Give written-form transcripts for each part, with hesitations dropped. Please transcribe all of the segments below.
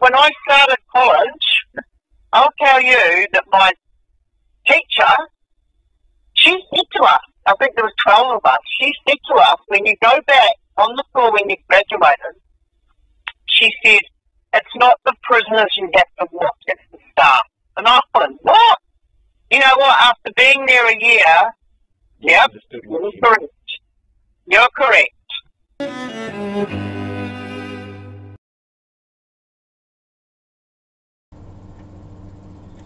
when I started college, I'll tell you that my teacher, she said to us, I think there was 12 of us, she said to us, when you go back on the floor when you graduated, she said, it's not the prisoners you have to watch, it's the staff. And I thought, what? You know what, after being there a year, yep, you're correct. You're correct.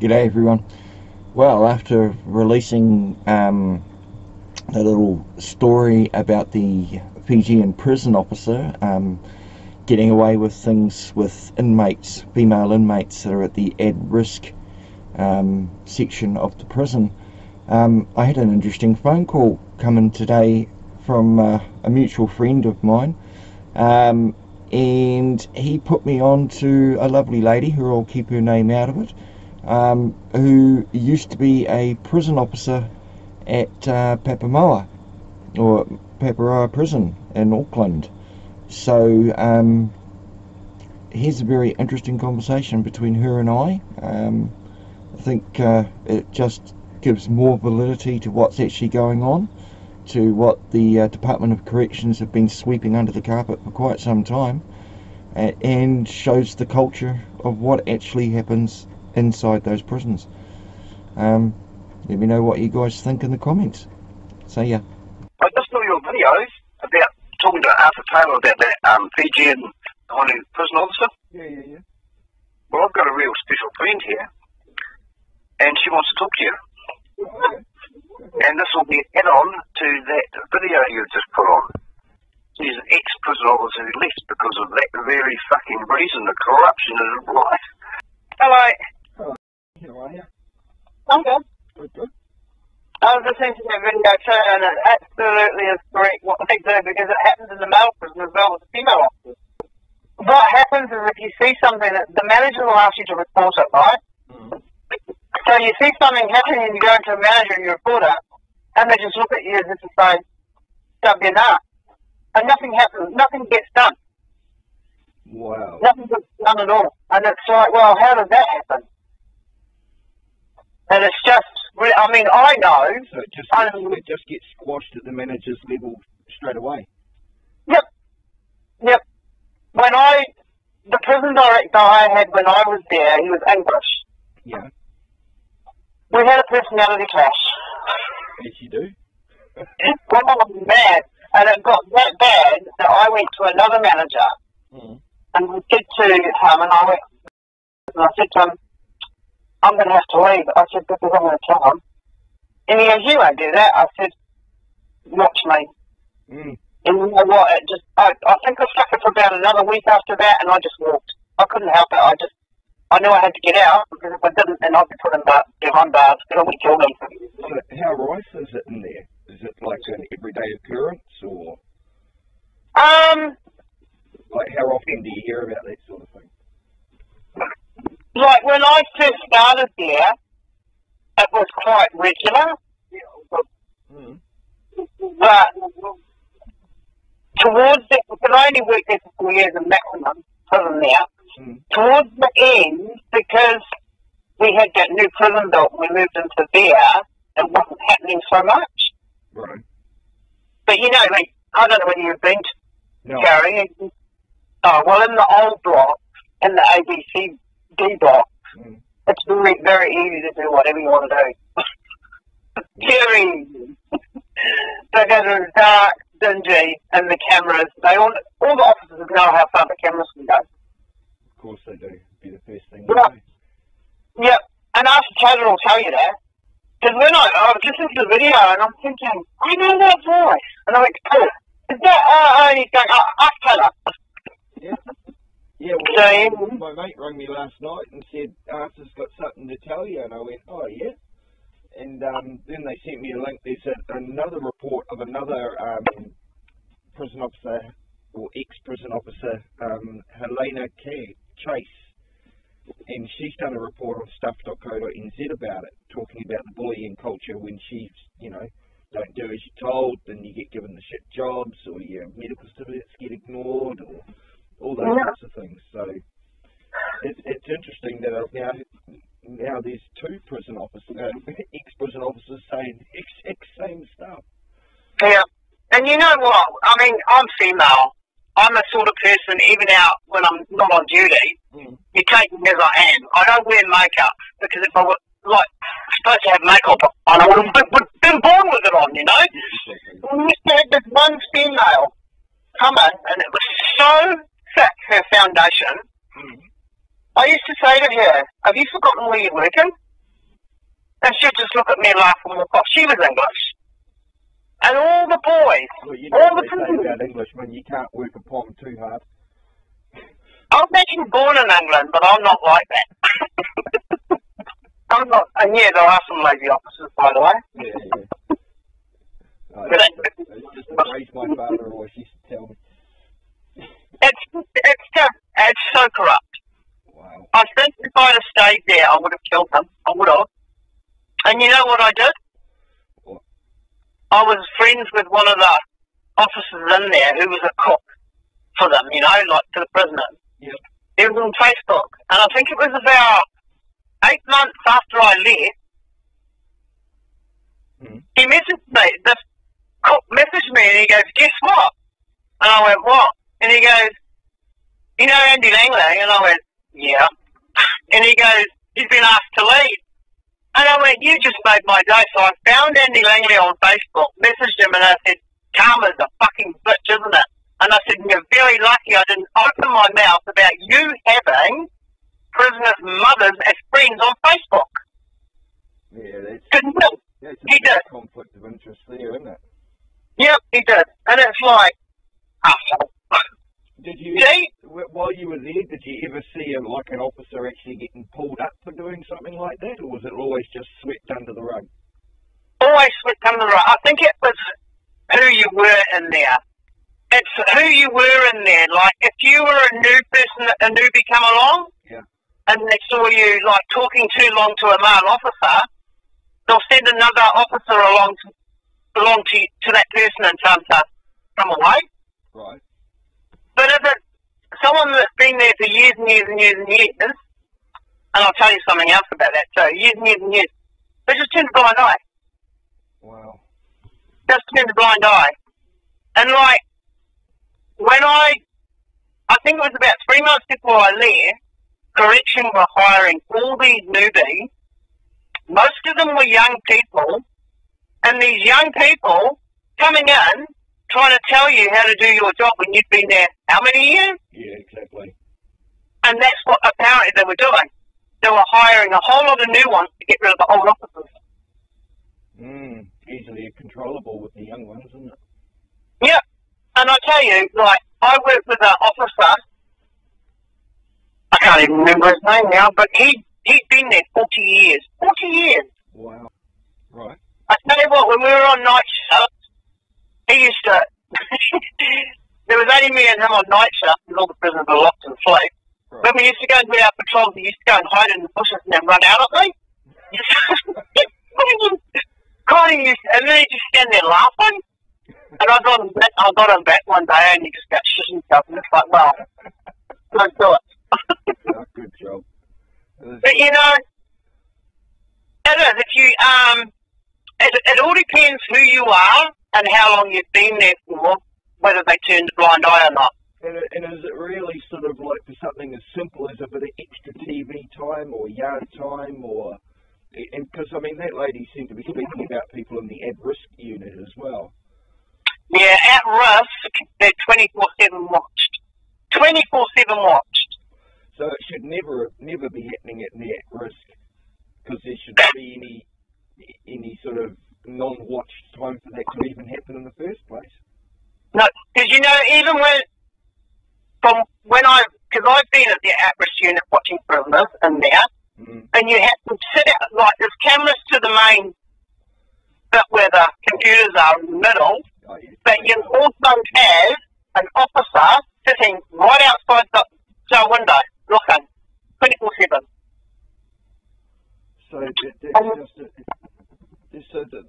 G'day everyone. Well, after releasing the little story about the Fijian prison officer getting away with things with inmates, female inmates that are at the at-risk section of the prison, I had an interesting phone call come in today from a mutual friend of mine, and he put me on to a lovely lady who I'll keep her name out of it, who used to be a prison officer at Papamoa, or Paparoa Prison in Auckland. So here's a very interesting conversation between her and I. I think it just gives more validity to what's actually going on, to what the Department of Corrections have been sweeping under the carpet for quite some time, and shows the culture of what actually happens inside those prisons. Let me know what you guys think in the comments. See ya. I just saw your videos about talking to Arthur Taylor about that Fijian prison officer. Yeah. Well, I've got a real special friend here, and she wants to talk to you. Okay. And this will be an add-on to that video you just put on. She's an ex-prison officer who left because of that very fucking reason, the corruption in life. Hello. Hello. How are you? I'm good. Good. I was listening to that video too, and it absolutely is correct what they do, because it happens in the male prison as well as the female officers. What happens is, if you see something, the manager will ask you to report it, right? Mm-hmm. So you see something happening and you go to a manager and you report it, and they just look at you as if to say, "Stop your nut." And nothing happens, nothing gets done. Wow. Nothing gets done at all. And it's like, well, how did that happen? And it's just, I mean, I know. So it just gets squashed at the manager's level straight away. Yep. When the prison director I had when I was there, he was English. Yeah. We had a personality clash. Yes, you do. Well, I was mad, and it got that bad that I went to another manager, and we said to him, I said to him, "I'm going to have to leave." I said, "Because I'm going to kill him." And he goes, "You won't do that." I said, "Watch me." And you know what? It just, I think I stuck it for about another week after that, and I just walked. I couldn't help it. I knew I had to get out, because if I didn't, then I'd be put in behind bars, because I would kill them. So how rife is it in there? Is it like an everyday occurrence, or? Like, how often do you hear about that sort of thing? Like, when I first started there, it was quite regular. But towards the, you can only work there for 4 years a maximum, prison there. Towards the end, because we had that new prison built and we moved into there, it wasn't happening so much. Right. But you know, like, I don't know whether you've been to Gary. Oh, well, in the old block, in the ABCD block, it's very, very easy to do whatever you want to do. Very easy. Because it's dark, dingy, and the cameras, all the officers know how far the cameras can go. Of course they do. Be the first thing. Yep. And Arthur Taylor will tell you that. Because when I was listening to the video and I'm thinking, I know that voice. And I'm like, "Oh, is that and he's going, "Oh, Arthur Taylor." Yeah. Well, my mate rang me last night and said, "Arthur's got something to tell you," and I went, "Oh yeah." And then they sent me a link. There's another report of another prison officer, or ex-prison officer, Helena K. Chase, and she's done a report on stuff.co.nz about it, talking about the bullying culture when she's, you know, don't do as you're told, then you get given the shit jobs, or your medical certificates get ignored, or all those sorts of things. So it's interesting that now there's two prison officers, ex-prison officers saying the exact same stuff. Yeah, and you know what? I mean, I'm female. I'm the sort of person, even out when I'm not on duty, you take me as I am. I don't wear makeup because if I were like supposed to have makeup on, I would have been born with it on, you know? We used to have this one female come in, and it was so thick, her foundation. I used to say to her, "Have you forgotten where you're working?" And she'd just look at me and laugh and walk off. She was English. And all the boys, well, you know all the people about Englishmen, you can't work upon too hard. I was actually born in England, but I'm not like that. I'm not, and yeah, there are some lazy officers, by the way. Yeah. No, I used to raise my father, or she used to tell me. It's so corrupt. Wow. I think if I'd have stayed there, I would have killed them. I would have. And you know what I did? I was friends with one of the officers in there who was a cook for them, you know, like for the prisoners. Yeah. It was on Facebook. And I think it was about 8 months after I left, he messaged me, this cook messaged me and he goes, "Guess what?" And I went, "What?" And he goes, "You know Andy Langley?" And I went, "Yeah." And he goes, "He's been asked to leave." And I went, "You just made my day." So I found Andy Langley on Facebook, messaged him, and I said, "Karma's a fucking bitch, isn't it?" And I said, "You're very lucky I didn't open my mouth about you having prisoners' mothers as friends on Facebook." Yeah, that's a big conflict of interest there, isn't it? Yep, he did. And it's like, oh. Did you, while you were there, did you ever see like an officer actually getting pulled up for doing something like that, or was it always just swept under the rug? Always swept under the rug. I think it was who you were in there. It's who you were in there. Like, if you were a new person, a newbie come along, yeah, and they saw you, like, talking too long to a male officer, they'll send another officer along to that person and tell them to come away. Right. But if it's someone that's been there for years and years and years and years, and I'll tell you something else about that too, years and years and years, they just turn a blind eye. Wow. Just turn a blind eye. And like, when I think it was about 3 months before I left, Correction were hiring all these newbies. Most of them were young people, and these young people coming in, trying to tell you how to do your job when you've been there how many years? Yeah, exactly. And that's what apparently they were doing. They were hiring a whole lot of new ones to get rid of the old officers. Easily controllable with the young ones, isn't it? Yep. And I tell you, like, I worked with an officer, I can't even remember his name now, but he'd been there 40 years. 40 years! Wow. Right. I tell you what, when we were on night shift, he used to, there was only me and him on night shift and all the prisoners were locked in sleep. Right. When we used to go and do our patrols, he used to go and hide in the bushes and then run out at me. And then he'd just stand there laughing. And I got him back one day and he just got shit himself and it's like, well, don't do it. Oh, good job. But you know, it is, if you, it all depends who you are and how long you've been there for, whether they turned a blind eye or not. And is it really sort of like for something as simple as a bit of extra TV time or yard time or... Because, I mean, that lady seemed to be speaking about people in the at-risk unit as well. Yeah, at-risk, they're 24/7 watched. 24/7 watched. So it should never be happening at the at-risk, because there should not be any sort of non-watched time for that to even happen in the first place. No, because you know, even when, from when I've been at the at-risk unit watching prisoners in there, and you have to sit out, like there's cameras to the main bit where the computers are in the middle, but you also have an officer sitting right outside the window, looking, 24/7. So that's just and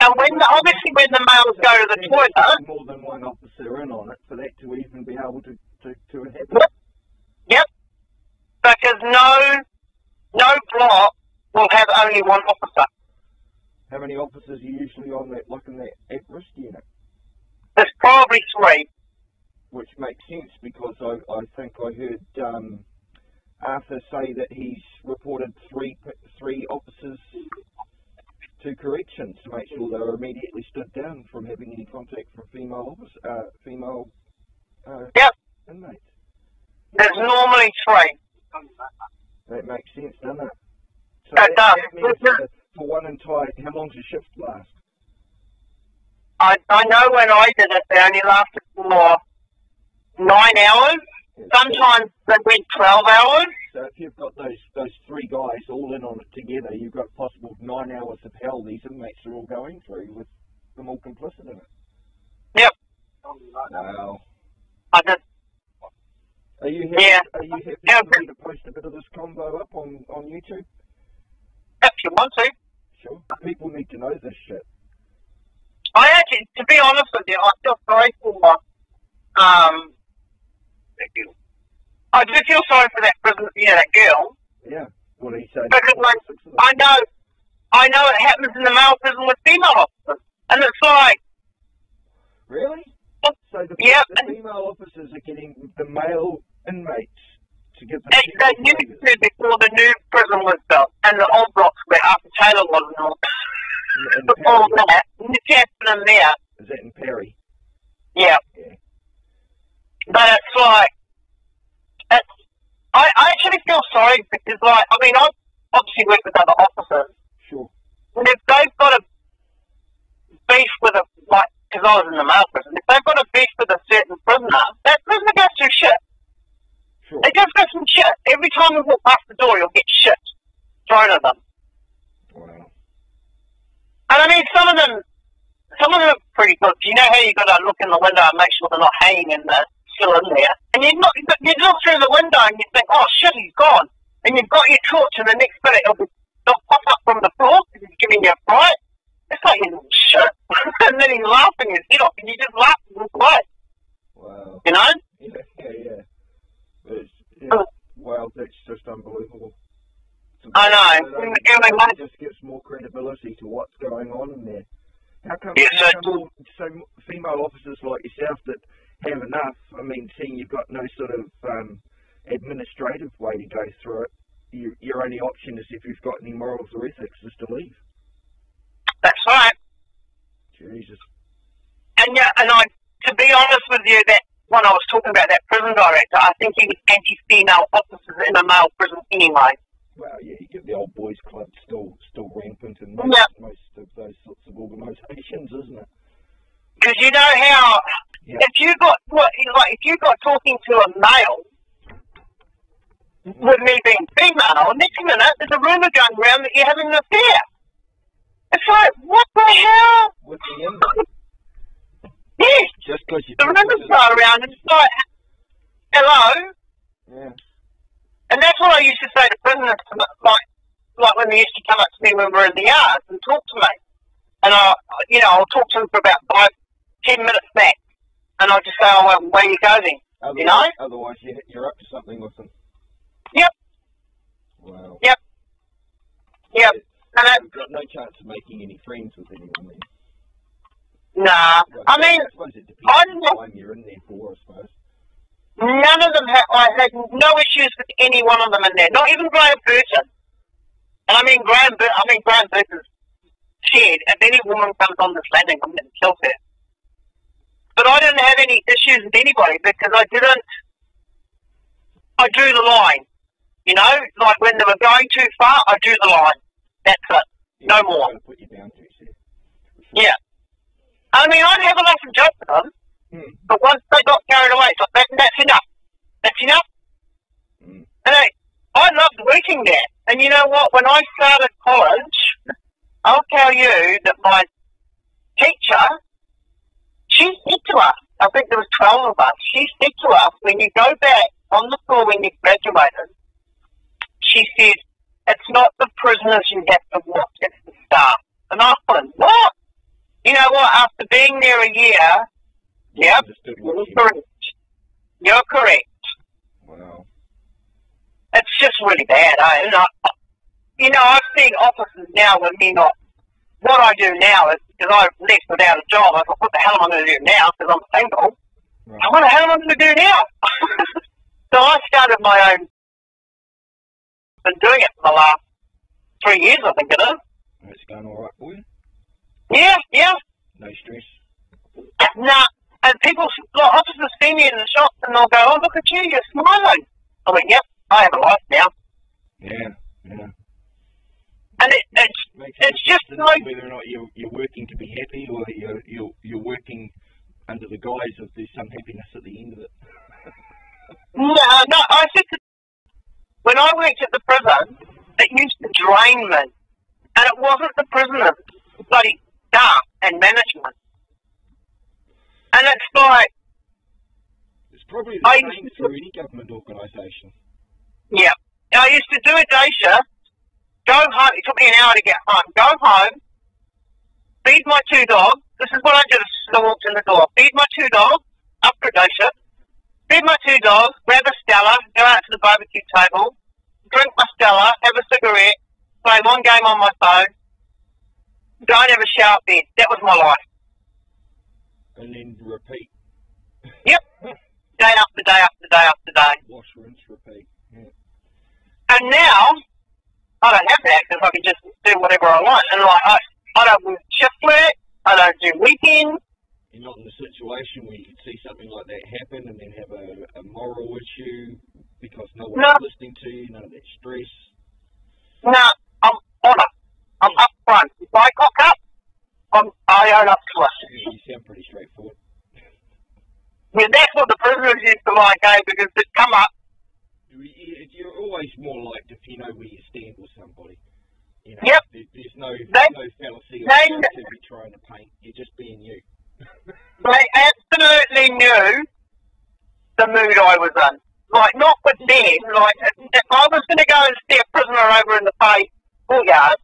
obviously when the males go to the toilet... more than one officer in on it for that to even be able to happen. Yep. Because no plot will have only one officer. How many officers are usually on that looking at risk unit? There's probably three. Which makes sense, because I think I heard Arthur say that he's reported three officers to corrections to make sure they were immediately stood down from having any contact from female inmates. There's normally three. That makes sense, doesn't it? So it does. That for one entire, how long does your shift last? I know when I did it, they only lasted for 9 hours. Sometimes they went 12 hours. So if you've got those three guys all in on it together, you've got possible 9 hours of hell these inmates are all going through with them all complicit in it. Yep. Wow. I did. Are you happy, yeah. Are you happy for me to post a bit of this combo up on YouTube? If you want to. Sure. People need to know this shit. I actually, to be honest with you, I feel sorry for I do feel sorry for that prison, that girl. Yeah. What do you say? Because like, I know it happens in the male prison with female officers, and it's like. Really? So the female officers are getting the male inmates to get the. They used to before the new prison was built, and the old blocks where Arthur Taylor was and all. Before that, this happened in there. Is that in Perry? Yeah. But it's like, I actually feel sorry because, like, I mean, I obviously work with other officers. Sure. And if they've got a beef with a, like, because I was in the male prison, if they've got a beef with a certain prisoner, that prisoner goes through shit. Sure. It goes through some shit. Every time we walk past the door, you'll get shit thrown at them. Wow. And I mean, some of them are pretty good. You know how you've got to look in the window and make sure they're not hanging in there. Still in there, and you look through the window and you think, oh shit, he's gone. And you've got your torch, and the next minute it'll pop up from the floor because he's giving you a fright. It's like, you know, shit. And then he's laughing his head off, and you just laugh and look away. Wow. You know? Yeah. Wow, that's just unbelievable. I know. It just gives more credibility to what's going on in there. How come female officers like yourself that have enough, I mean, seeing you've got no sort of administrative way to go through it, your only option is, if you've got any morals or ethics, is to leave. That's right. Jesus. And yeah, and to be honest with you, that when I was talking about that prison director, I think he was anti-female officers in a male prison anyway. Well, yeah, you get the old boys club still rampant in most of those sorts of organisations, isn't it? Because you know how... Yeah. If you got talking to a male with me being female, next minute there's a rumour going around that you're having an affair. It's like, what the hell? With the inmate? Yes. Just because you. The rumours go around, and it's like, hello. Yeah. And that's what I used to say to prisoners, like when they used to come up to me when we were in the yards and talk to me, and I'll talk to them for about 5-10 minutes back. And I'll just say, oh, well, where you go then? Otherwise, you know? Otherwise, you're up to something with them. Yep. Wow. Yep. Yeah. And you've got no chance of making any friends with anyone then. Nah. I mean, I suppose it depends on the time you're in there for, I suppose. None of them I had no issues with any one of them in there. Not even Graham Burton. And I mean, Graham Burton's said, if any woman comes on this landing, I'm going to kill her. But I didn't have any issues with anybody because I drew the line, you know? Like when they were going too far, I drew the line. That's it. Yeah, no more. Put you down too, yeah. I mean, I'd have a laugh and joke with them, but once they got carried away, it's like, that's enough. That's enough. Mm. And I loved working there. And you know what? When I started college, I'll tell you that my teacher... She said to us, I think there was 12 of us, she said to us, when you go back on the floor when you graduated, she said, it's not the prisoners you have to watch, it's the staff. And I thought, what? You know what, after being there a year, yep, you're correct. Wow. It's just really bad, eh? And I've seen offices now with me not. What I do now is, because I've left without a job, I thought, what the hell am I going to do now? Because I'm single. Right. What the hell am I going to do now? So I started my own. Been doing it for the last 3 years, I think it is. And it's going all right for you? Yeah, yeah. No stress? Nah. And people, like, officers see me in the shop and they'll go, oh, look at you, you're smiling. I mean, yep, I have a life now. Yeah, yeah. And it's just like whether or not you're working to be happy, or you're working under the guise of there's some happiness at the end of it. No, I think that when I worked at the prison, it used to drain me, and it wasn't the prisoners, it was bloody staff and management. And it's like it's probably the same for any government organisation. Yeah, I used to do a day shift. Go home. It took me an hour to get home. Go home, feed my two dogs. This is what I did. I walked in the door. Feed my two dogs, up for a day shift. Feed my two dogs, grab a Stella, go out to the barbecue table, drink my Stella, have a cigarette, play one game on my phone, don't have a shower bed. That was my life. And then repeat. Yep. Day after day after day after day. Wash, rinse, repeat. Yeah. And now I don't have that because I can just do whatever I want. And like, I don't do shift work, I don't do weekends. You're not in a situation where you could see something like that happen and then have a moral issue because no one's listening to you, none of that stress. No, I'm honest. I'm up front. If I cock up, I own up to it. Yeah, you sound pretty straightforward. Yeah, that's what the prisoners used to like, eh? Because they'd come up. You're always more liked if you know where you stand with somebody. You know, yep. There's no fallacy or to be trying to paint. You're just being you. They absolutely knew the mood I was in. Like, not with them. Like, if I was going to go and see a prisoner over in the pay courtyard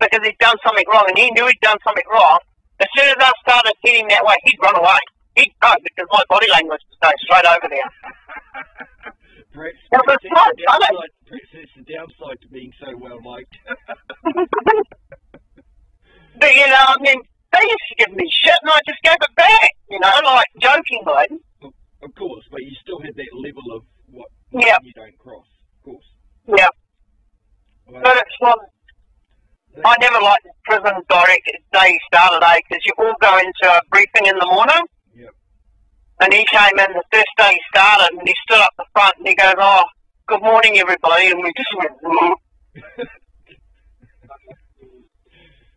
because he'd done something wrong, and he knew he'd done something wrong, as soon as I started heading that way, he'd run away. He'd go, because my body language was going straight over there. Perhaps it's the downside to being so well liked. But you know, I mean, they used to give me shit and I just gave it back, you know, like jokingly. Of course, but you still had that level of what you don't cross, of course. Yeah. Well, but it's like, I never liked the prison direct day started, eh? Because you all go into a briefing in the morning. And he came in the first day he started, and he stood up the front and he goes, oh, good morning, everybody. And we just went,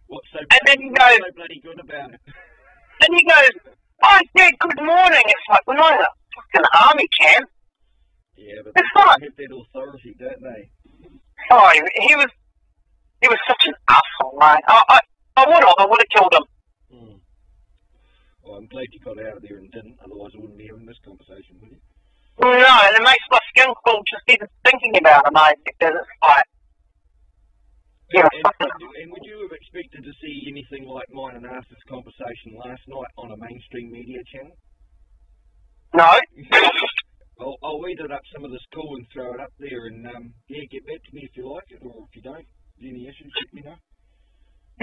what's so bloody good about it? And he goes, oh, yeah, good morning. It's like, we're not in a fucking army camp. Yeah, but it's they have that authority, don't they? Oh, he was such an asshole, mate. I would have killed him. Well, I'm glad you got out of there and didn't, otherwise I wouldn't be having this conversation, would you? No, and it makes my skin crawl just even thinking about it, mate, because it's like, yeah. And would you have expected to see anything like mine and Arthur's conversation last night on a mainstream media channel? No. I'll eat it up some of this call and throw it up there and, yeah, get back to me if you like it, or if you don't, any issues, let me know.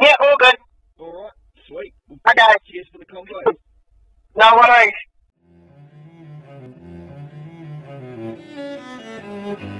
Yeah, all good. All right. Sweet. Okay. Cheers for the combo. No worries.